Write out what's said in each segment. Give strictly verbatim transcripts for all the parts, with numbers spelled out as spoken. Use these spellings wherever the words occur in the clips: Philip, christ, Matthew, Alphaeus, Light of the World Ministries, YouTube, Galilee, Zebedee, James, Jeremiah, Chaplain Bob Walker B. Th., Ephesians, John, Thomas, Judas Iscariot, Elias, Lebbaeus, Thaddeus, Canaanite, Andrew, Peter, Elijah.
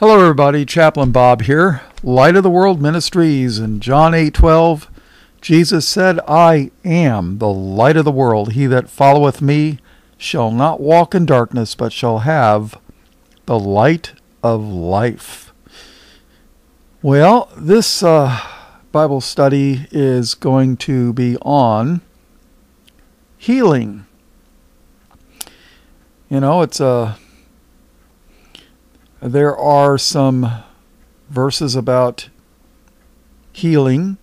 Hello everybody, Chaplain Bob here, Light of the World Ministries. In John eight twelve, Jesus said, I am the light of the world. He that followeth me shall not walk in darkness, but shall have the light of life. Well, this uh, Bible study is going to be on healing. You know, it's a... Uh, There are some verses about healing,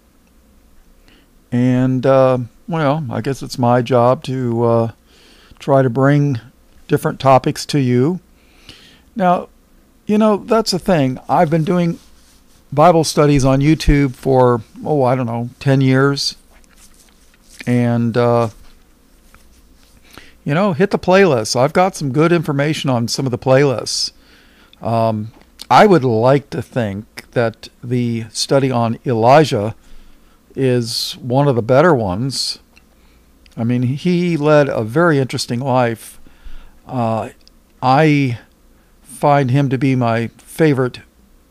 and, uh, well, I guess it's my job to uh, try to bring different topics to you. Now, you know, that's the thing. I've been doing Bible studies on YouTube for, oh, I don't know, ten years, and, uh, you know, hit the playlists. I've got some good information on some of the playlists. Um, I would like to think that the study on Elijah is one of the better ones. I mean, he led a very interesting life. Uh, I find him to be my favorite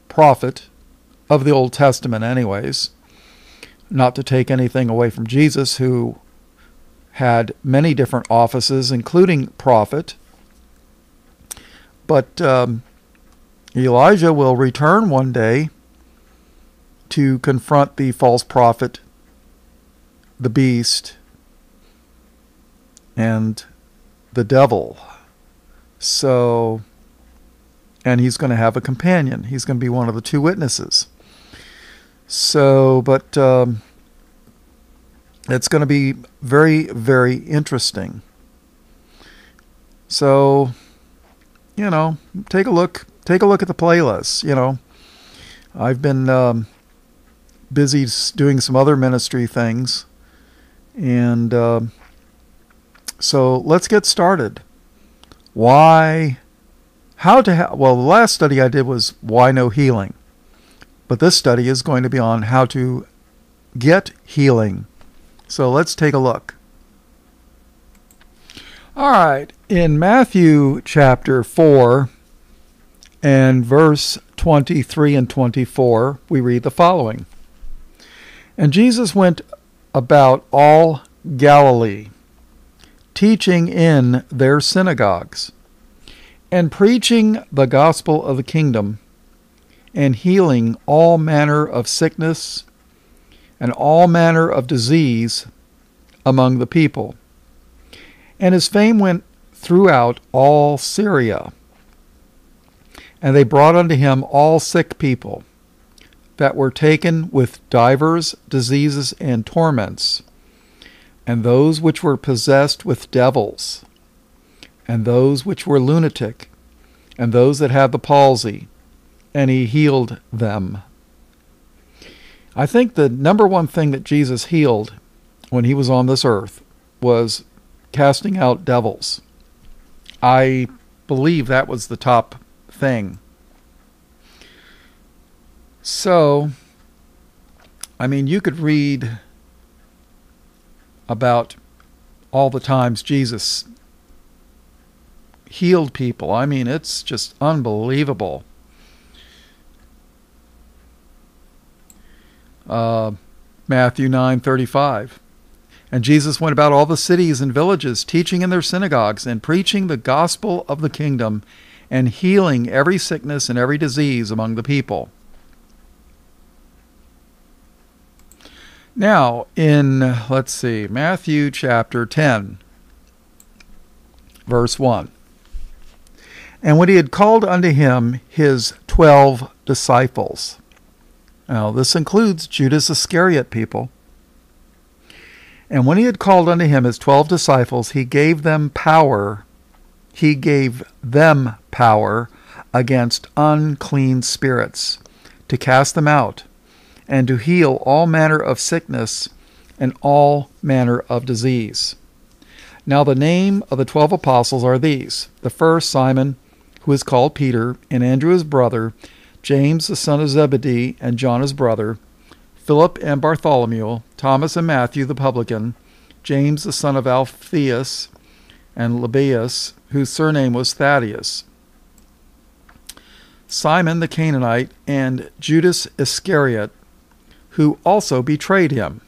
prophet of the Old Testament anyways. Not to take anything away from Jesus, who had many different offices, including prophet. But... Um, Elijah will return one day to confront the false prophet, the beast, and the devil. So, and he's going to have a companion. He's going to be one of the two witnesses. So, but um, it's going to be very, very interesting. So, you know, take a look. Take a look at the playlist. You know, I've been um, busy doing some other ministry things. And uh, so let's get started. Why, how to, ha well, the last study I did was why no healing. But this study is going to be on how to get healing. So let's take a look. All right, in Matthew chapter four, and verse twenty-three and twenty-four, we read the following. And Jesus went about all Galilee, teaching in their synagogues, and preaching the gospel of the kingdom, and healing all manner of sickness and all manner of disease among the people. And his fame went throughout all Syria. And they brought unto him all sick people that were taken with divers diseases and torments, and those which were possessed with devils, and those which were lunatic, and those that had the palsy, and he healed them. I think the number one thing that Jesus healed when he was on this earth was casting out devils. I believe that was the top thing. So, I mean, you could read about all the times Jesus healed people. I mean, it's just unbelievable. Uh, Matthew nine thirty-five. And Jesus went about all the cities and villages, teaching in their synagogues and preaching the gospel of the kingdom, and healing every sickness and every disease among the people. Now, in, let's see, Matthew chapter ten, verse one. And when he had called unto him his twelve disciples. Now, this includes Judas Iscariot, people. And when he had called unto him his twelve disciples, he gave them power. He gave them power against unclean spirits, to cast them out, and to heal all manner of sickness and all manner of disease. Now the name of the twelve apostles are these. The first, Simon, who is called Peter, and Andrew his brother, James the son of Zebedee, and John his brother, Philip and Bartholomew, Thomas and Matthew the publican, James the son of Alphaeus, and Lebbaeus, whose surname was Thaddeus. Simon the Canaanite, and Judas Iscariot, who also betrayed him.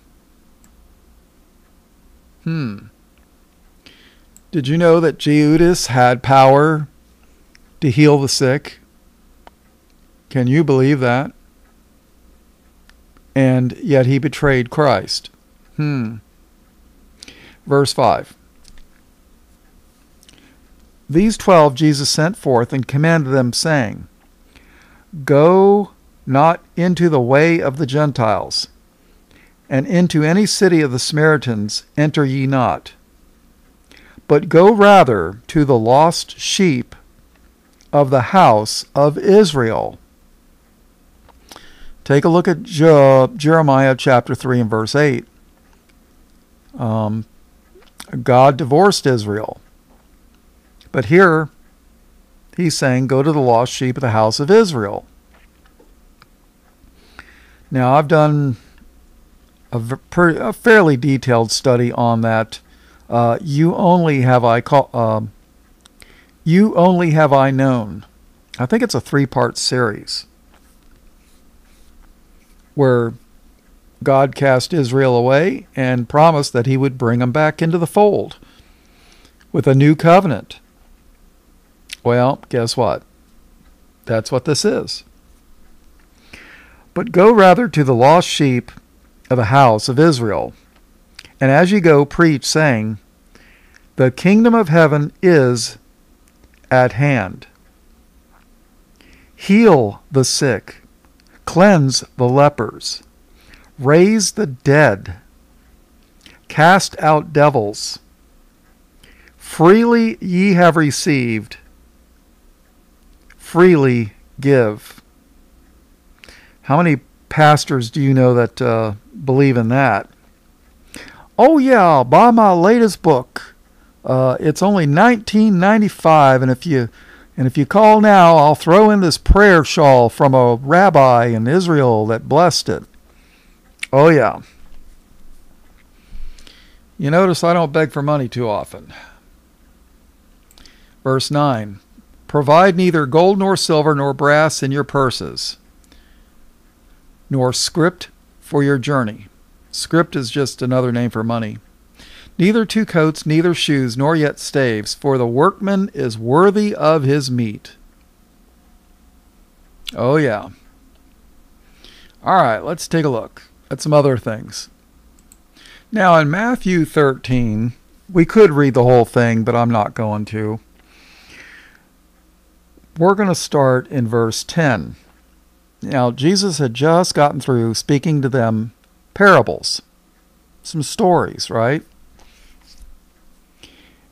Hmm. Did you know that Judas had power to heal the sick? Can you believe that? And yet he betrayed Christ. Hmm. Verse five. These twelve Jesus sent forth and commanded them, saying, Go not into the way of the Gentiles, and into any city of the Samaritans enter ye not, but go rather to the lost sheep of the house of Israel. Take a look at Je- Jeremiah chapter three and verse eight. Um, God divorced Israel. But here, he's saying, go to the lost sheep of the house of Israel. Now, I've done a, a fairly detailed study on that. Uh, you only have I call, uh, you only have I known. I think it's a three-part series where God cast Israel away and promised that he would bring them back into the fold with a new covenant. Well, guess what? That's what this is. But go rather to the lost sheep of the house of Israel. And as you go, preach, saying, The kingdom of heaven is at hand. Heal the sick, cleanse the lepers, raise the dead, cast out devils. Freely ye have received, freely give. How many pastors do you know that uh, believe in that? Oh yeah, buy my latest book. Uh, it's only nineteen ninety-five, and if you and if you call now, I'll throw in this prayer shawl from a rabbi in Israel that blessed it. Oh yeah. You notice I don't beg for money too often. Verse nine. Provide neither gold nor silver nor brass in your purses, nor script for your journey. Script is just another name for money. Neither two coats, neither shoes, nor yet staves, for the workman is worthy of his meat. Oh, yeah. All right, let's take a look at some other things. Now, in Matthew thirteen, we could read the whole thing, but I'm not going to. We're going to start in verse ten. Now, Jesus had just gotten through speaking to them parables, some stories, right?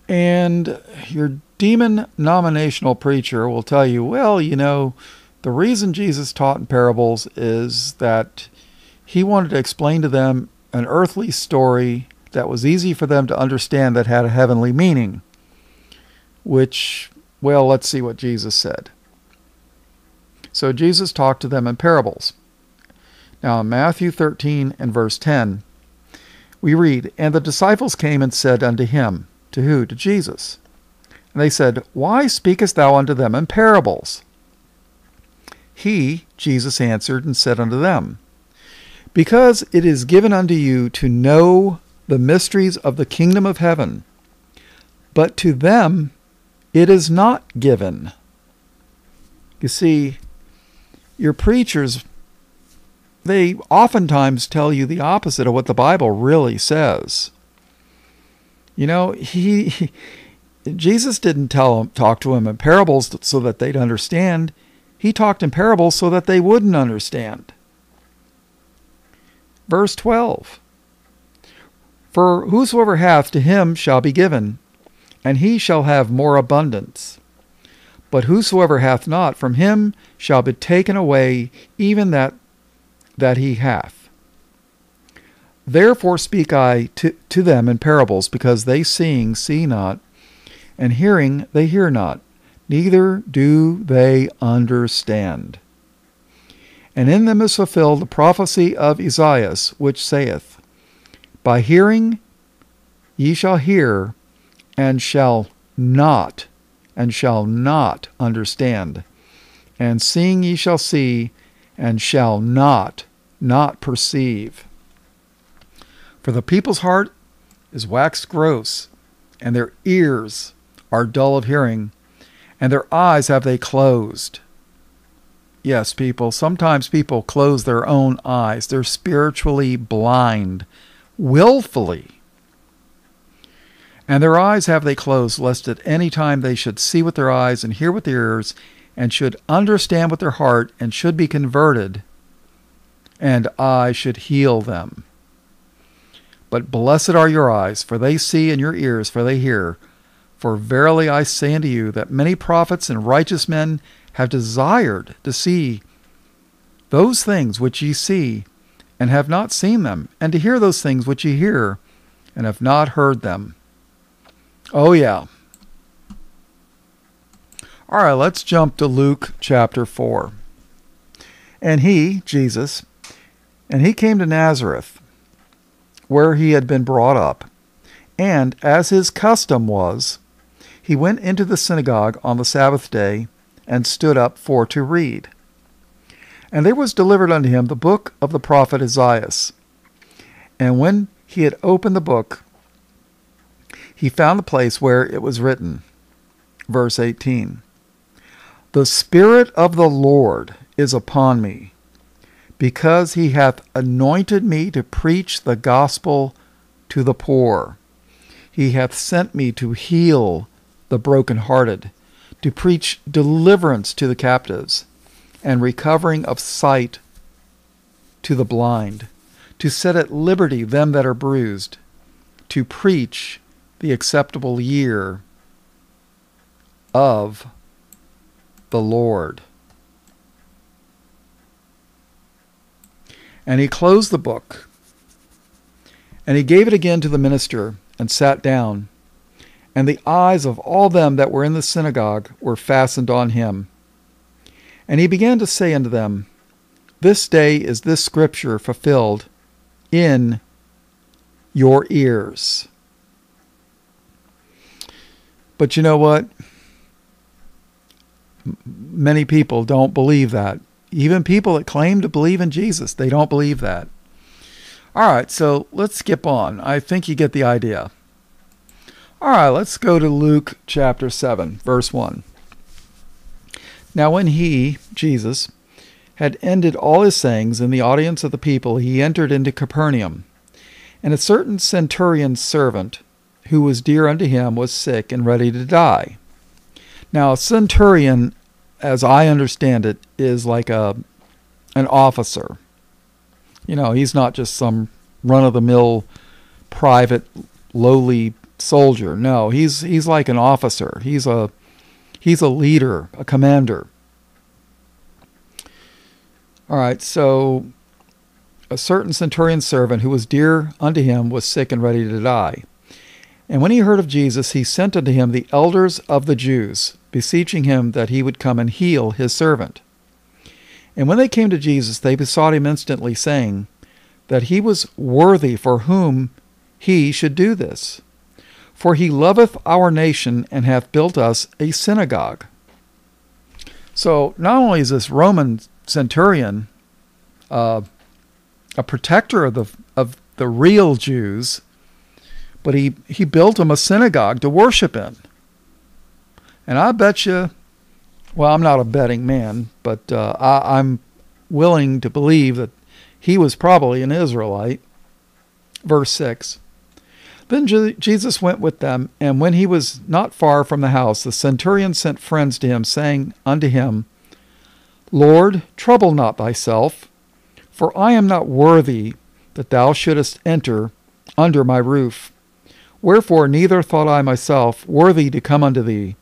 And your demon-nominational preacher will tell you, well, you know, the reason Jesus taught in parables is that he wanted to explain to them an earthly story that was easy for them to understand that had a heavenly meaning, which, well, let's see what Jesus said. So Jesus talked to them in parables. Now, Matthew thirteen and verse ten, we read, And the disciples came and said unto him, to who? To Jesus. And they said, Why speakest thou unto them in parables? He, Jesus, answered and said unto them, Because it is given unto you to know the mysteries of the kingdom of heaven, but to them it is not given. You see, your preachers, they oftentimes tell you the opposite of what the Bible really says. You know, he, he Jesus didn't tell him, talk to him in parables so that they'd understand. He talked in parables so that they wouldn't understand. Verse twelve. For whosoever hath, to him shall be given, and he shall have more abundance. But whosoever hath not, from him shall be taken away even that that he hath. Therefore speak I to, to them in parables, because they seeing see not, and hearing they hear not, neither do they understand. And in them is fulfilled the prophecy of Esaias, which saith, By hearing ye shall hear, and shall not, and shall not understand, and seeing ye shall see, and shall not, not perceive. For the people's heart is waxed gross, and their ears are dull of hearing, and their eyes have they closed. Yes, people, sometimes people close their own eyes. They're spiritually blind, willfully. And their eyes have they closed, lest at any time they should see with their eyes and hear with their ears, and should understand with their heart, and should be converted, and I should heal them. But blessed are your eyes, for they see, and your ears, for they hear. For verily I say unto you, that many prophets and righteous men have desired to see those things which ye see, and have not seen them, and to hear those things which ye hear, and have not heard them. Oh, yeah. All right, let's jump to Luke chapter four. And he, Jesus, and he came to Nazareth, where he had been brought up. And as his custom was, he went into the synagogue on the Sabbath day and stood up for to read. And there was delivered unto him the book of the prophet Esaias. And when he had opened the book, he found the place where it was written. Verse eighteen. The Spirit of the Lord is upon me, because he hath anointed me to preach the gospel to the poor. He hath sent me to heal the brokenhearted, to preach deliverance to the captives, and recovering of sight to the blind, to set at liberty them that are bruised, to preach the acceptable year of the Lord. And he closed the book, and he gave it again to the minister, and sat down. And the eyes of all them that were in the synagogue were fastened on him. And he began to say unto them, This day is this scripture fulfilled in your ears. But you know what? Many people don't believe that. Even people that claim to believe in Jesus, they don't believe that. All right, so let's skip on. I think you get the idea. All right, let's go to Luke chapter seven, verse one. Now when he, Jesus, had ended all his sayings in the audience of the people, he entered into Capernaum. And a certain centurion's servant, who was dear unto him, was sick and ready to die. Now, a centurion, as I understand it, is like a an officer. You know, he's not just some run-of-the-mill, private, lowly soldier. No, he's he's like an officer. He's a he's a leader, a commander. All right, so a certain centurion's servant who was dear unto him was sick and ready to die. And when he heard of Jesus, he sent unto him the elders of the Jews, beseeching him that he would come and heal his servant. And when they came to Jesus, they besought him instantly, saying that he was worthy for whom he should do this. For he loveth our nation, and hath built us a synagogue. So not only is this Roman centurion uh, a protector of the, of the real Jews, but he, he built him a synagogue to worship in. And I bet you, well, I'm not a betting man, but uh, I, I'm willing to believe that he was probably an Israelite. Verse six. Then Je- Jesus went with them, and when he was not far from the house, the centurion sent friends to him, saying unto him, Lord, trouble not thyself, for I am not worthy that thou shouldest enter under my roof. Wherefore neither thought I myself worthy to come unto thee,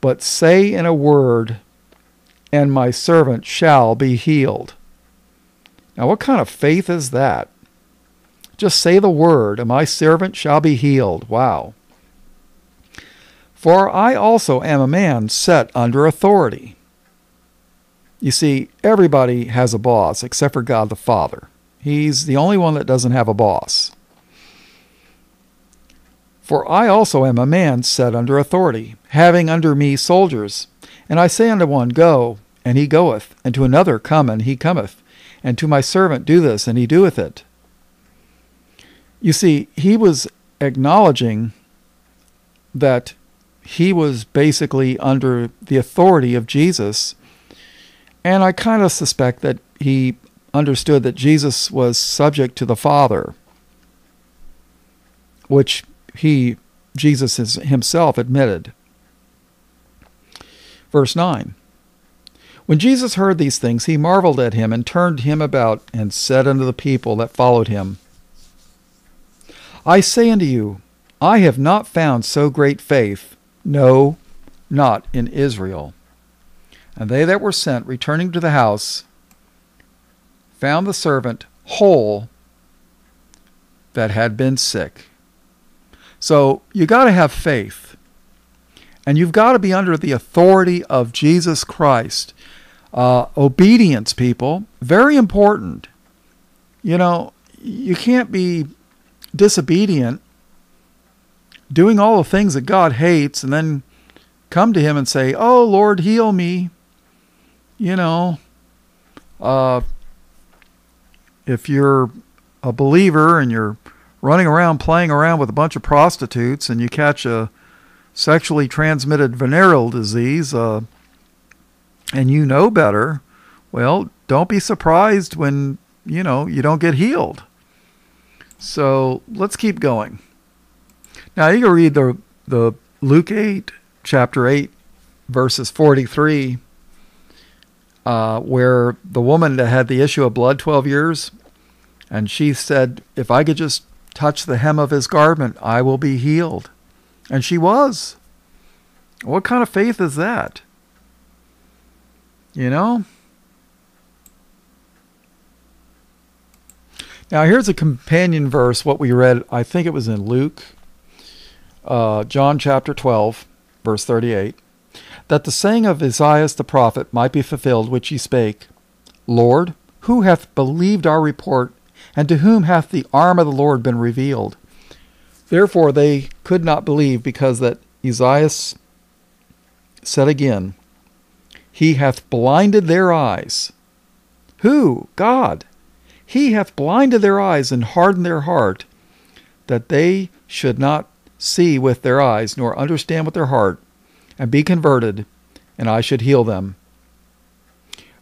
but say in a word, and my servant shall be healed. Now what kind of faith is that? Just say the word, and my servant shall be healed. Wow. For I also am a man set under authority. You see, everybody has a boss except for God the Father. He's the only one that doesn't have a boss. For I also am a man set under authority, having under me soldiers, And I say unto one, Go, and he goeth, and to another, Come, and he cometh, and to my servant, Do this, and he doeth it. You see, he was acknowledging that he was basically under the authority of Jesus, and I kind of suspect that he understood that Jesus was subject to the Father, which he, Jesus himself, admitted. Verse nine. When Jesus heard these things, he marveled at him, and turned him about, and said unto the people that followed him, I say unto you, I have not found so great faith, no, not in Israel. And they that were sent, returning to the house, found the servant whole that had been sick. So you got to have faith, and you've got to be under the authority of Jesus Christ. Uh, obedience, people, very important. You know, you can't be disobedient, doing all the things that God hates, and then come to him and say, oh, Lord, heal me. You know, uh, if you're a believer and you're running around playing around with a bunch of prostitutes and you catch a sexually transmitted venereal disease uh, and you know better, well, don't be surprised when, you know, you don't get healed. So let's keep going. Now you can read the the Luke eight, chapter eight, verses forty-three, uh, where the woman that had the issue of blood twelve years, and she said, if I could just touch the hem of his garment, I will be healed. And she was. What kind of faith is that? You know? Now here's a companion verse, what we read, I think it was in Luke, uh, John chapter twelve, verse thirty-eight, that the saying of Esaias the prophet might be fulfilled, which he spake, Lord, who hath believed our report, and to whom hath the arm of the Lord been revealed? Therefore they could not believe, because that Esaias said again, He hath blinded their eyes. Who? God. He hath blinded their eyes, and hardened their heart, that they should not see with their eyes, nor understand with their heart, and be converted, and I should heal them.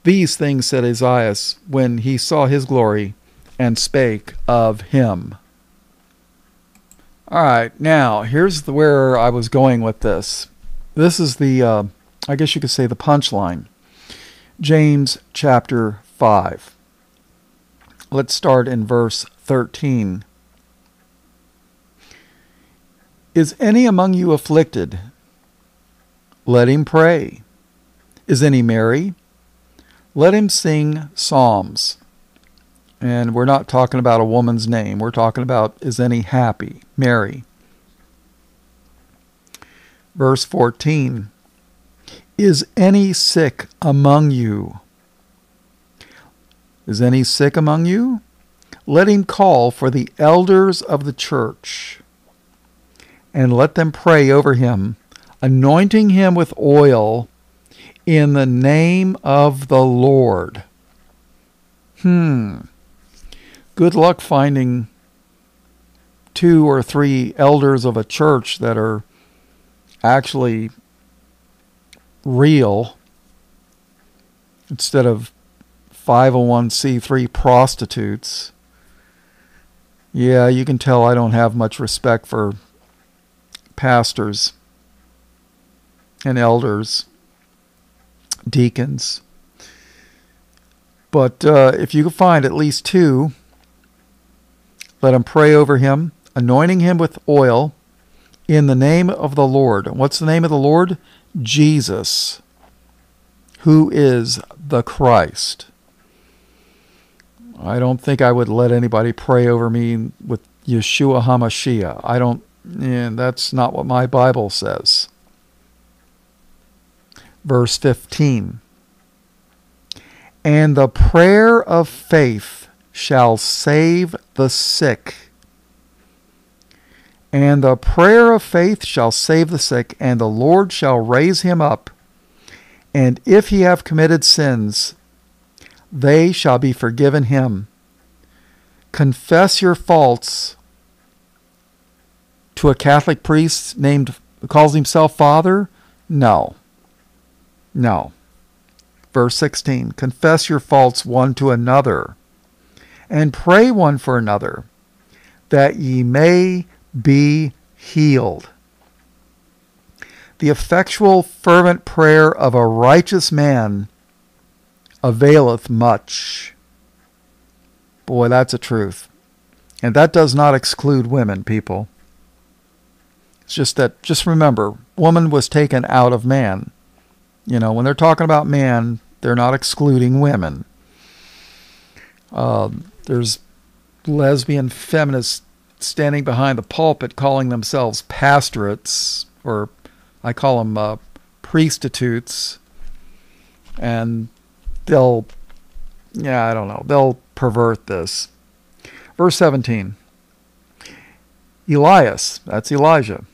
These things said Esaias when he saw his glory, and spake of him. All right, now here's the, where I was going with this. This is the, uh, I guess you could say, the punchline. James chapter five. Let's start in verse thirteen. Is any among you afflicted? Let him pray. Is any merry? Let him sing psalms. And we're not talking about a woman's name. We're talking about, is any happy? Merry. Verse fourteen. Is any sick among you? Is any sick among you? Let him call for the elders of the church, and let them pray over him, anointing him with oil in the name of the Lord. Hmm. Good luck finding two or three elders of a church that are actually real, instead of five oh one c three prostitutes. Yeah, you can tell I don't have much respect for pastors and elders, deacons. But uh, if you can find at least two, let him pray over him, anointing him with oil in the name of the Lord. What's the name of the Lord? Jesus, who is the Christ. I don't think I would let anybody pray over me with Yeshua HaMashiach. I don't, and that's not what my Bible says. Verse fifteen. And the prayer of faith shall save the sick. And the prayer of faith shall save the sick, and the Lord shall raise him up. And if he have committed sins, they shall be forgiven him. Confess your faults to a Catholic priest named, calls himself Father? No. No. Verse sixteen, confess your faults one to another, and pray one for another, that ye may be healed. The effectual, fervent prayer of a righteous man availeth much. Boy, that's a truth. And that does not exclude women, people. It's just that, just remember, woman was taken out of man. You know, when they're talking about man, they're not excluding women. Uh, there's lesbian feminists standing behind the pulpit calling themselves pastorates, or I call them uh, priestitutes, and they'll, yeah, I don't know, they'll pervert this. Verse seventeen, Elias, that's Elijah,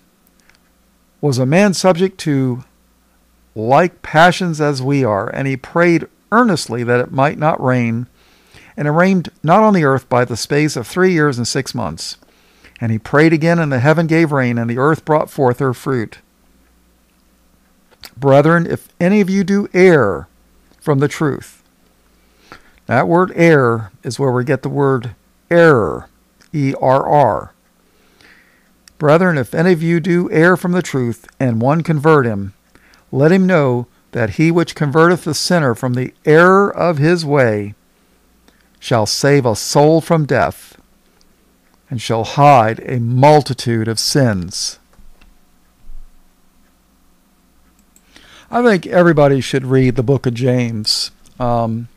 was a man subject to like passions as we are, and he prayed earnestly that it might not rain. And it rained not on the earth by the space of three years and six months. And he prayed again, and the heaven gave rain, and the earth brought forth her fruit. Brethren, if any of you do err from the truth. That word err is where we get the word error, E R R. Brethren, if any of you do err from the truth, and one convert him, let him know that he which converteth the sinner from the error of his way shall save a soul from death, and shall hide a multitude of sins. I think everybody should read the book of James. Um,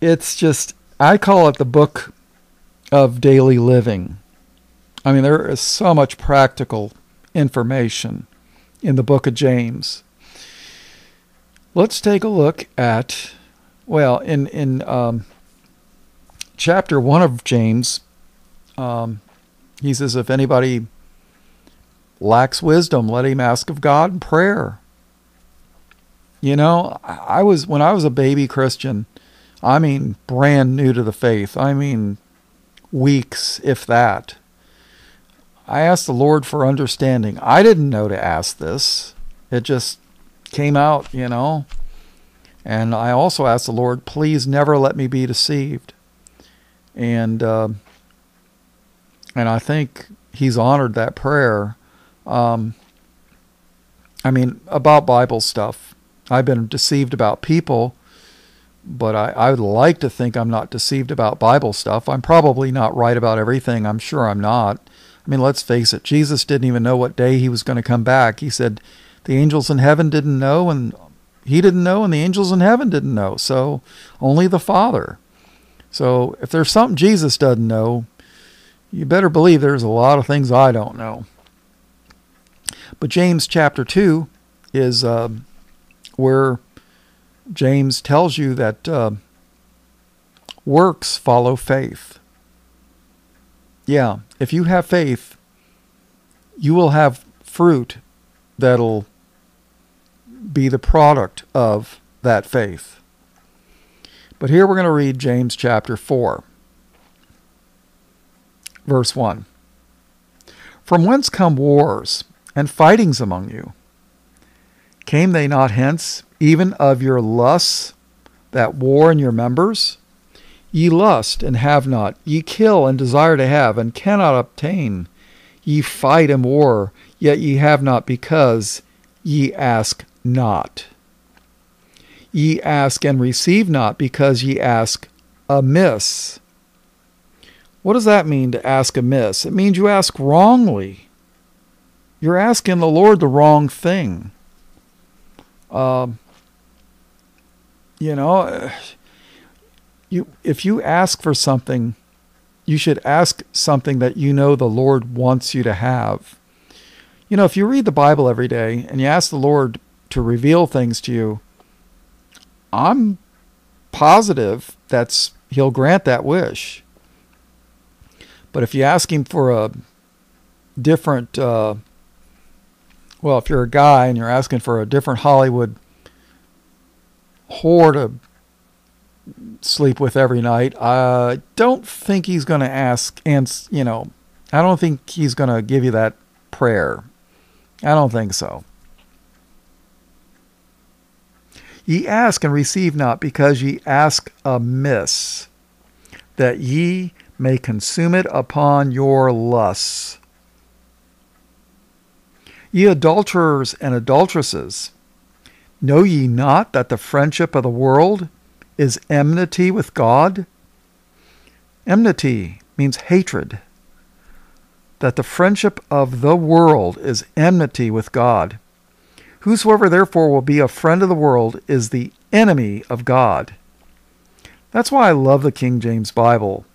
it's just, I call it the book of daily living. I mean, there is so much practical information in the book of James. Let's take a look at, well, in, in um, chapter one of James, um, he says, if anybody lacks wisdom, let him ask of God in prayer. You know, I was, when I was a baby Christian, I mean, brand new to the faith, I mean, weeks, if that, I asked the Lord for understanding. I didn't know to ask this. It just came out, you know. And I also asked the Lord, please never let me be deceived. And uh, and I think he's honored that prayer. Um, I mean, about Bible stuff. I've been deceived about people, but I, I would like to think I'm not deceived about Bible stuff. I'm probably not right about everything. I'm sure I'm not. I mean, let's face it, Jesus didn't even know what day he was going to come back. He said the angels in heaven didn't know, and he didn't know, and the angels in heaven didn't know. So only the Father. So if there's something Jesus doesn't know, you better believe there's a lot of things I don't know. But James chapter two is uh, where James tells you that uh, works follow faith. Yeah, if you have faith, you will have fruit that'll be the product of that faith. But here we're going to read James chapter four, verse one. From whence come wars and fightings among you? Came they not hence, even of your lusts that war in your members? Ye lust, and have not. Ye kill, and desire to have, and cannot obtain. Ye fight and war, yet ye have not, because ye ask not. Ye ask and receive not, because ye ask amiss. What does that mean, to ask amiss? It means you ask wrongly. You're asking the Lord the wrong thing. Uh, you know... You, if you ask for something, you should ask something that you know the Lord wants you to have. You know, if you read the Bible every day and you ask the Lord to reveal things to you, I'm positive that's he'll grant that wish. But if you ask him for a different uh, Well, if you're a guy and you're asking for a different Hollywood whore to sleep with every night, I don't think he's going to ask, and, you know, I don't think he's going to give you that prayer. I don't think so. Ye ask and receive not, because ye ask amiss, that ye may consume it upon your lusts. Ye adulterers and adulteresses, know ye not that the friendship of the world is enmity with God? Enmity means hatred. That the friendship of the world is enmity with God. Whosoever therefore will be a friend of the world is the enemy of God. That's why I love the King James Bible.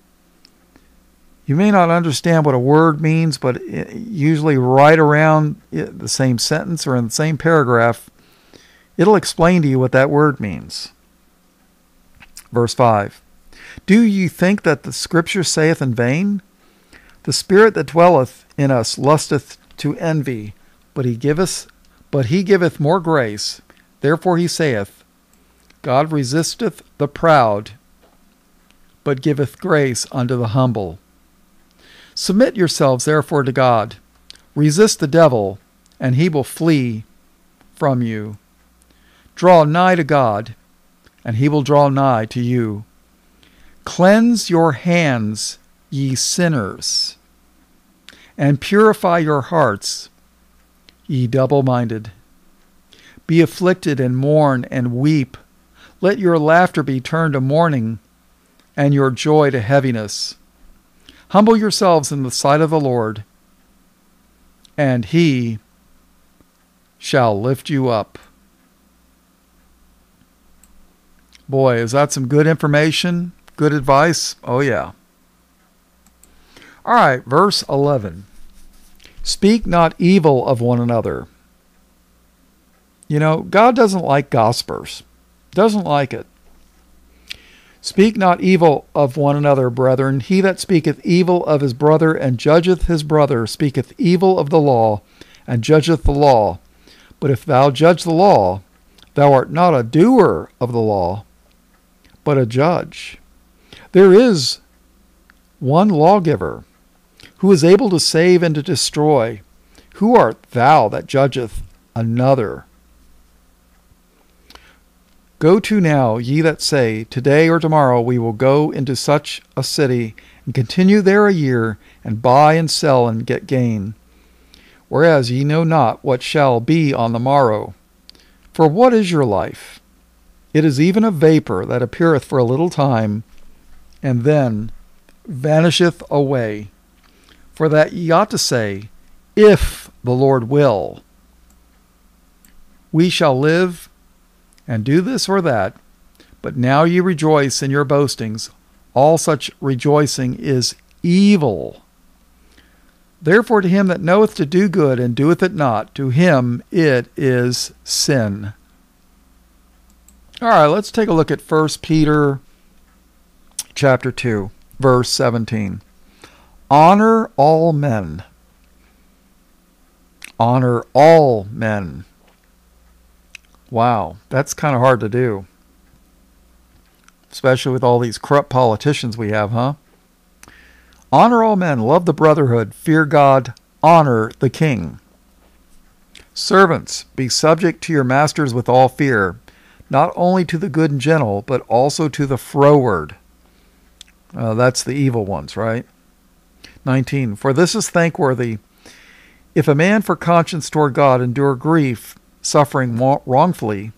You may not understand what a word means, but usually right around the same sentence or in the same paragraph, it'll explain to you what that word means. Verse five. Do ye think that the Scripture saith in vain? The spirit that dwelleth in us lusteth to envy, but he giveth, but he giveth more grace. Therefore he saith, God resisteth the proud, but giveth grace unto the humble. Submit yourselves therefore to God. Resist the devil, and he will flee from you. Draw nigh to God, and he will draw nigh to you. Cleanse your hands, ye sinners, and purify your hearts, ye double-minded. Be afflicted and mourn and weep. Let your laughter be turned to mourning, and your joy to heaviness. Humble yourselves in the sight of the Lord, and he shall lift you up. Boy, is that some good information? Good advice? Oh, yeah. All right, verse eleven. Speak not evil of one another. You know, God doesn't like gossipers. Doesn't like it. Speak not evil of one another, brethren. He that speaketh evil of his brother and judgeth his brother speaketh evil of the law and judgeth the law. But if thou judge the law, thou art not a doer of the law, but a judge. There is one lawgiver, who is able to save and to destroy. Who art thou that judgeth another? Go to now, ye that say, Today or tomorrow we will go into such a city, and continue there a year, and buy and sell and get gain. Whereas ye know not what shall be on the morrow. For what is your life? It is even a vapor that appeareth for a little time, and then vanisheth away. For that ye ought to say, If the Lord will, we shall live and do this or that. But now ye rejoice in your boastings. All such rejoicing is evil. Therefore to him that knoweth to do good and doeth it not, to him it is sin. All right, let's take a look at First Peter chapter two, verse seventeen. Honor all men. Honor all men. Wow, that's kind of hard to do. Especially with all these corrupt politicians we have, huh? Honor all men, love the brotherhood, fear God, honor the king. Servants, be subject to your masters with all fear, not only to the good and gentle, but also to the froward. Uh, that's the evil ones, right? nineteen. For this is thankworthy, if a man for conscience toward God endure grief, suffering wrongfully.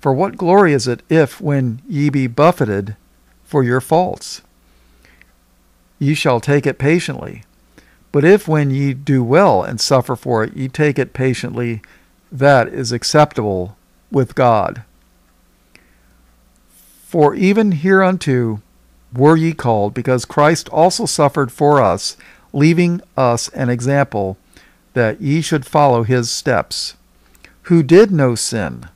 For what glory is it if, when ye be buffeted for your faults, ye shall take it patiently? But if, when ye do well and suffer for it, ye take it patiently, that is acceptable with God. For even hereunto were ye called, because Christ also suffered for us, leaving us an example that ye should follow his steps, who did no sin.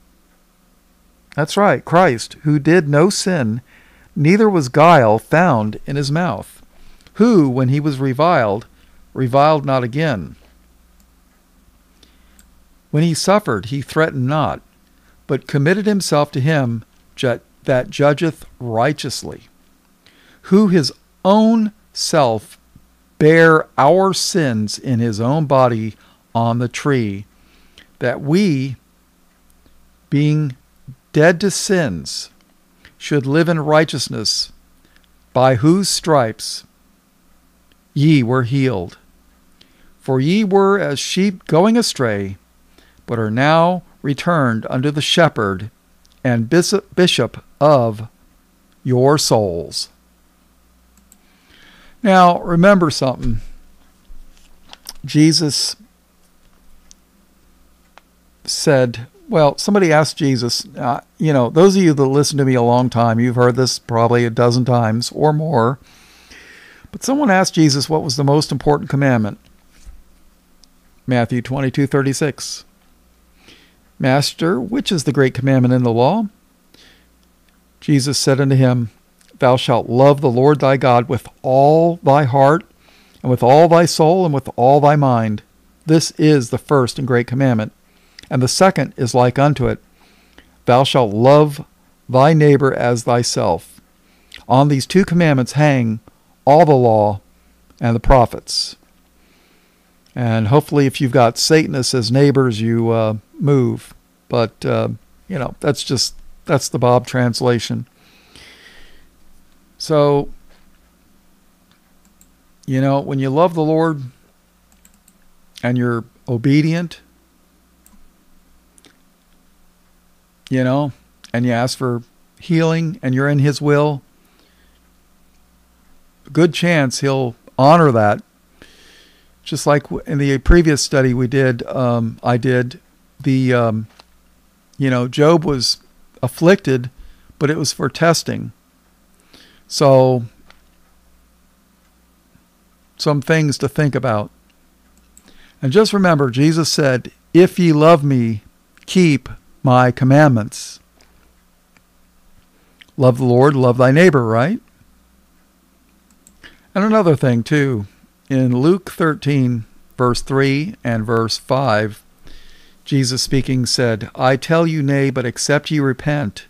That's right, Christ, who did no sin, neither was guile found in his mouth, who, when he was reviled, reviled not again. When he suffered, he threatened not, but committed himself to him ju- that judgeth righteously, who his own self bare our sins in his own body on the tree, that we, being dead to sins, should live in righteousness, by whose stripes ye were healed. For ye were as sheep going astray, but are now returned unto the shepherd and bishop of your souls. Now, remember something. Jesus said, well, somebody asked Jesus, uh, you know, those of you that listen to me a long time, you've heard this probably a dozen times or more, but someone asked Jesus what was the most important commandment. Matthew twenty-two thirty-six. Master, which is the great commandment in the law? Jesus said unto him, Thou shalt love the Lord thy God with all thy heart, and with all thy soul, and with all thy mind. This is the first and great commandment. And the second is like unto it. Thou shalt love thy neighbor as thyself. On these two commandments hang all the law and the prophets. And hopefully if you've got Satanists as neighbors, you uh, move. But, uh, you know, that's just, that's the Bob translation. So, you know, when you love the Lord and you're obedient, you know, and you ask for healing and you're in his will, good chance he'll honor that. Just like in the previous study we did, um, I did, the, um, you know, Job was afflicted, but it was for testing. So, some things to think about. And just remember, Jesus said, if ye love me, keep my commandments. Love the Lord, love thy neighbor, right? And another thing too, in Luke thirteen, verse three and verse five, Jesus speaking said, I tell you, nay, but except ye repent,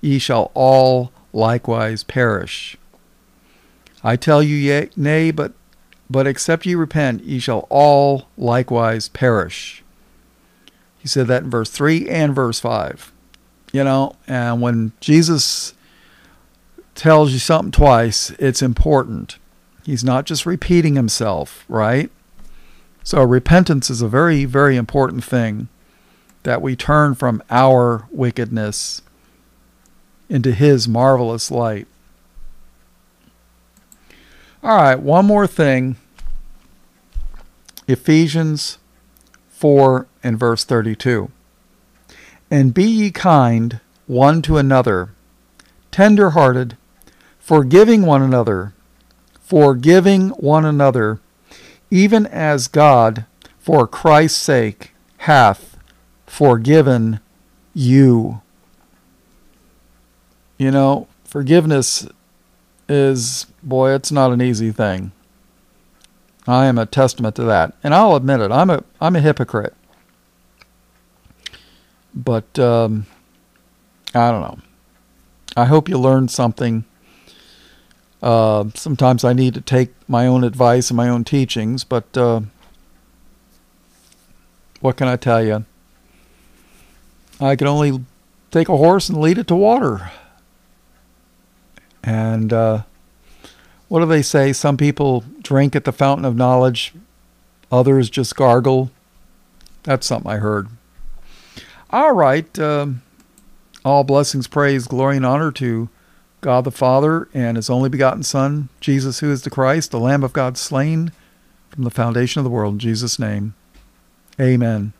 ye shall all likewise perish. I tell you, yea, nay, but, but except ye repent, ye shall all likewise perish. He said that in verse three and verse five. You know, and when Jesus tells you something twice, it's important. He's not just repeating himself, right? So repentance is a very, very important thing, that we turn from our wickedness into his marvelous light. All right, one more thing. Ephesians four and verse thirty-two. And be ye kind one to another, tender-hearted, forgiving one another, forgiving one another, even as God, for Christ's sake, hath forgiven you. You know, forgiveness is, boy, it's not an easy thing. I am a testament to that. And I'll admit it, I'm a I'm a hypocrite. But um, I don't know. I hope you learned something. Uh, sometimes I need to take my own advice and my own teachings, but uh, what can I tell you? I can only take a horse and lead it to water. And uh, what do they say? Some people drink at the fountain of knowledge. Others just gargle. That's something I heard. All right. Um, all blessings, praise, glory, and honor to God the Father and his only begotten Son, Jesus, who is the Christ, the Lamb of God slain from the foundation of the world. In Jesus' name, amen.